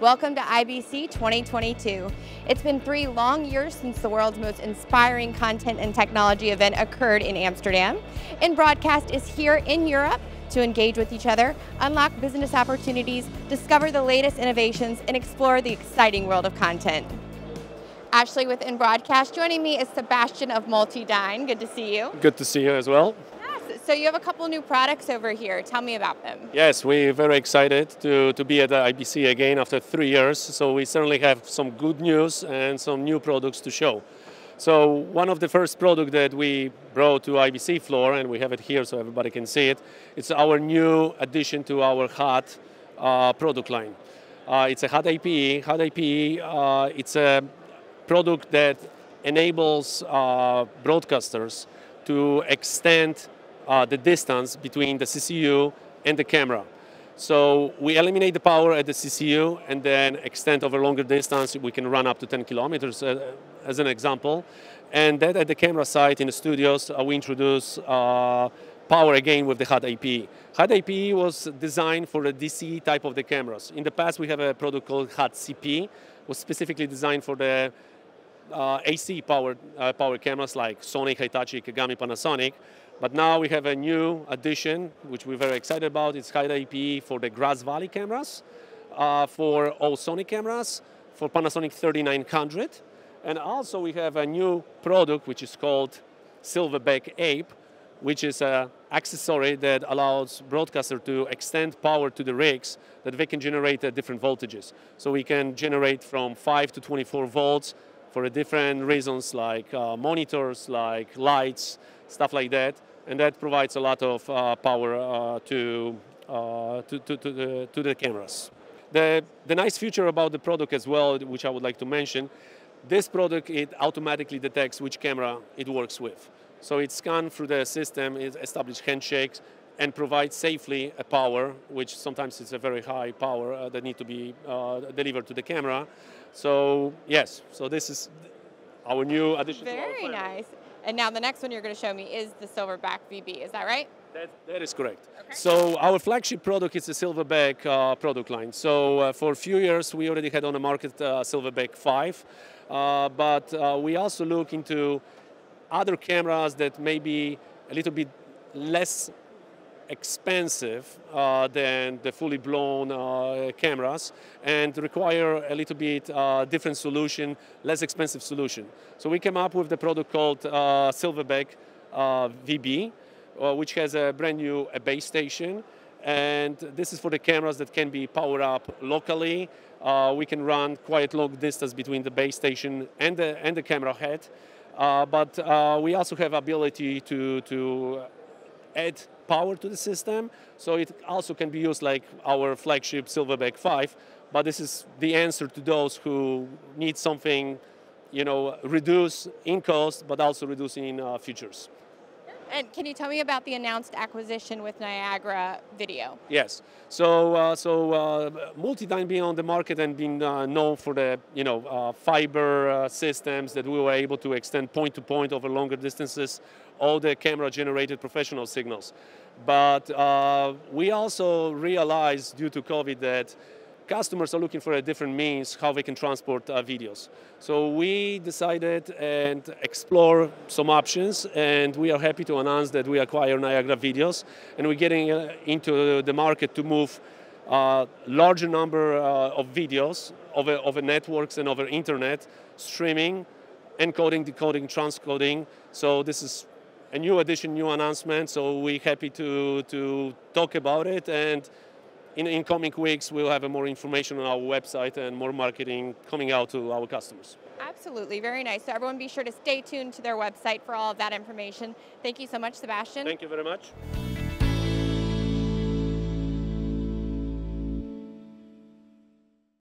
Welcome to IBC 2022. It's been 3 long years since the world's most inspiring content and technology event occurred in Amsterdam. InBroadcast is here in Europe to engage with each other, unlock business opportunities, discover the latest innovations, and explore the exciting world of content. Ashley with InBroadcast. Joining me is Sebastian of Multidyne. Good to see you. Good to see you as well. So you have a couple new products over here. Tell me about them. Yes, we're very excited to be at the IBC again after 3 years. So we certainly have some good news and some new products to show. So one of the first products that we brought to IBC floor, and we have it here so everybody can see it, it's our new addition to our HUT product line. It's a HUT-APE. HUT-APE, it's a product that enables broadcasters to extend the distance between the CCU and the camera. So we eliminate the power at the CCU and then extend over longer distance. We can run up to 10 kilometers as an example. And then at the camera side in the studios, we introduce power again with the HUT-APE. HUT-APE was designed for the DC type of the cameras. In the past, we have a product called HUT-CP, was specifically designed for the AC power cameras like Sony, Hitachi, Kagami, Panasonic. But now we have a new addition, which we're very excited about. It's HUT-APE for the Grass Valley cameras, for all Sony cameras, for Panasonic 3900. And also we have a new product, which is called SilverBack-VB, which is an accessory that allows broadcasters to extend power to the rigs that they can generate at different voltages. So we can generate from 5 to 24 volts for different reasons like monitors, like lights, stuff like that. And that provides a lot of power to the cameras. The nice feature about the product as well, which I would like to mention, this product, it automatically detects which camera it works with. So it's scanned through the system, it establishes handshakes, and provides safely a power, which sometimes is a very high power that need to be delivered to the camera. So yes, so this is our new addition. Very nice. And now the next one you're going to show me is the SilverBack-VB, is that right? That is correct. Okay. So our flagship product is the SilverBack product line. So for a few years we already had on the market SilverBack 5, but we also look into other cameras that may be a little bit less expensive than the fully blown cameras and require a little bit different solution, less expensive solution. So we came up with the product called SilverBack-VB, which has a brand new base station. And this is for the cameras that can be powered up locally. We can run quite long distance between the base station and the camera head. But we also have ability to add power to the system, so it also can be used like our flagship SilverBack 5, but this is the answer to those who need something, you know, reduce in cost, but also reducing features. And can you tell me about the announced acquisition with Niagara Video? Yes, so Multidyne being on the market and being known for the fiber systems that we were able to extend point to point over longer distances, all the camera generated professional signals. But we also realized due to COVID that customers are looking for a different means how they can transport videos. So we decided and explore some options, and we are happy to announce that we acquire Niagara Videos, and we're getting into the market to move larger number of videos over networks and over internet, streaming, encoding, decoding, transcoding. So this is a new addition, new announcement, so we're happy to talk about it, and in coming weeks, we'll have more information on our website and more marketing coming out to our customers. Absolutely, very nice. So everyone be sure to stay tuned to their website for all of that information. Thank you so much, Sebastian. Thank you very much.